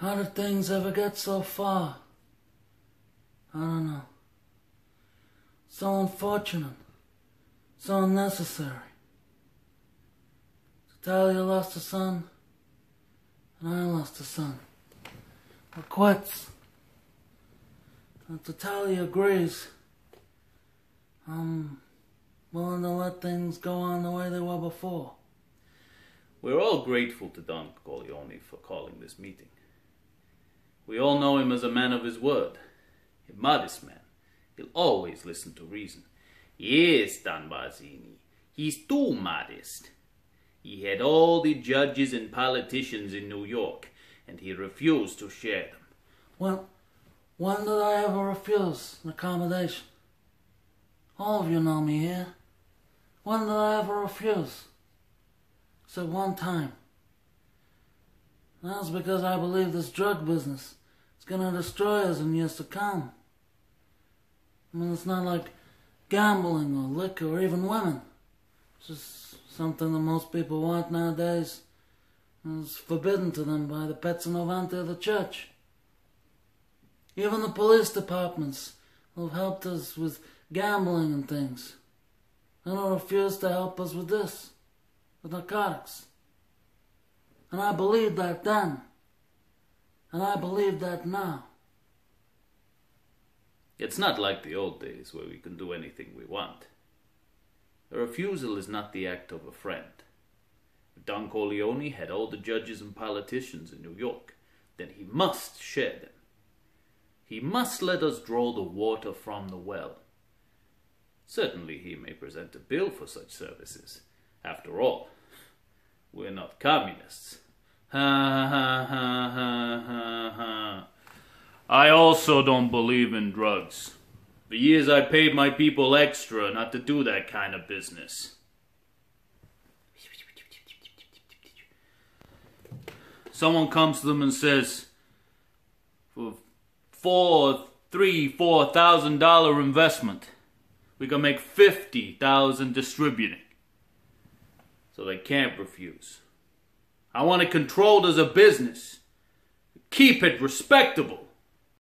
How did things ever get so far? I don't know. So unfortunate. So unnecessary. Tattaglia lost a son, and I lost a son. We're quits. And Tattaglia agrees. I'm willing to let things go on the way they were before. We're all grateful to Don Corleone for calling this meeting. We all know him as a man of his word, a modest man. He'll always listen to reason. Yes, Don Barzini, he's too modest. He had all the judges and politicians in New York, and he refused to share them. Well, when did I ever refuse an accommodation? All of you know me here. When did I ever refuse? Except one time. That's because I believe this drug business is going to destroy us in years to come. I mean, it's not like gambling or liquor or even women. It's just something that most people want nowadays. It's forbidden to them by the petzinovante of the church. Even the police departments who have helped us with gambling and things, they don't refuse to help us with this, with narcotics. And I believed that then, and I believe that now. It's not like the old days where we can do anything we want. A refusal is not the act of a friend. If Don Corleone had all the judges and politicians in New York, then he must share them. He must let us draw the water from the well. Certainly he may present a bill for such services. After all, we're not communists. Ha ha ha ha ha ha. I also don't believe in drugs. For years I paid my people extra not to do that kind of business. Someone comes to them and says, for $4,000 investment, we can make $50,000 distributing. So they can't refuse. I want it controlled as a business. Keep it respectable.